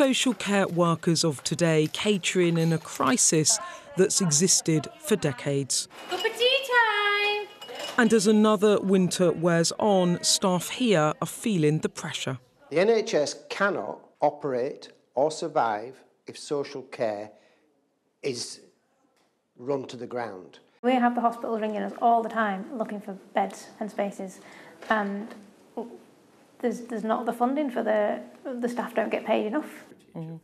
social care workers of today catering in a crisis that's existed for decades. Cup of tea time! And as another winter wears on, staff here are feeling the pressure. The NHS cannot operate or survive if social care is run to the ground. We have the hospital ringing us all the time looking for beds and spaces, and there's not the funding for the staff don't get paid enough.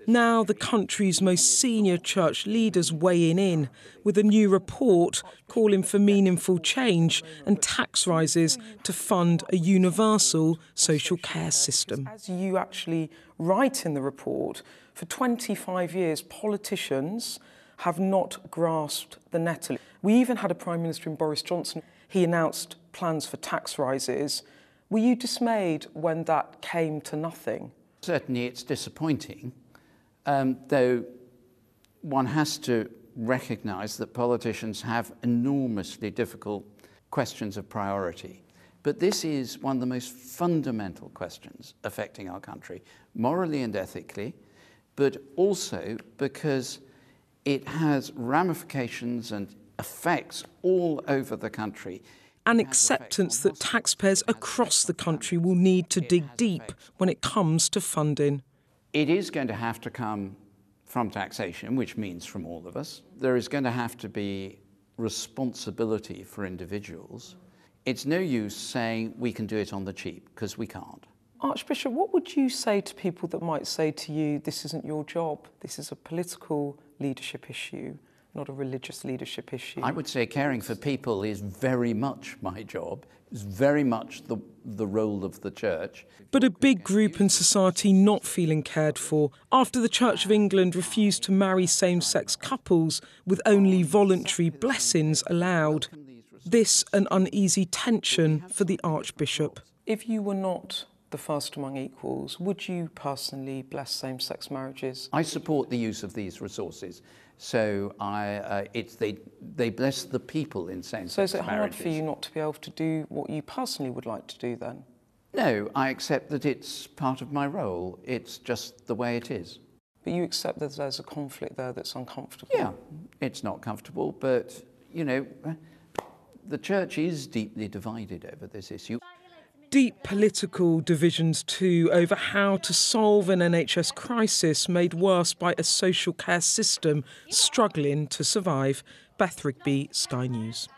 Now the country's most senior church leaders weighing in with a new report calling for meaningful change and tax rises to fund a universal social care system. As you actually write in the report, for 25 years politicians have not grasped the nettle. We even had a Prime Minister in Boris Johnson. He announced plans for tax rises. Were you dismayed when that came to nothing? Certainly it's disappointing, though one has to recognise that politicians have enormously difficult questions of priority. But this is one of the most fundamental questions affecting our country, morally and ethically, but also because it has ramifications and effects all over the country. An acceptance that taxpayers across the country will need to dig deep when it comes to funding. It is going to have to come from taxation, which means from all of us. There is going to have to be responsibility for individuals. It's no use saying we can do it on the cheap, because we can't. Archbishop, what would you say to people that might say to you, this isn't your job, this is a political leadership issue, not a religious leadership issue? I would say caring for people is very much my job. It's very much the role of the church. But a big group in society not feeling cared for after the Church of England refused to marry same-sex couples with only voluntary blessings allowed. This an uneasy tension for the Archbishop. If you were not the first among equals, would you personally bless same-sex marriages? I support the use of these resources. So they bless the people in same-sex marriages. So is it hard for you not to be able to do what you personally would like to do then? No, I accept that it's part of my role. It's just the way it is. But you accept that there's a conflict there that's uncomfortable? Yeah, it's not comfortable, but, you know, the church is deeply divided over this issue. Deep political divisions too over how to solve an NHS crisis made worse by a social care system struggling to survive. Beth Rigby, Sky News.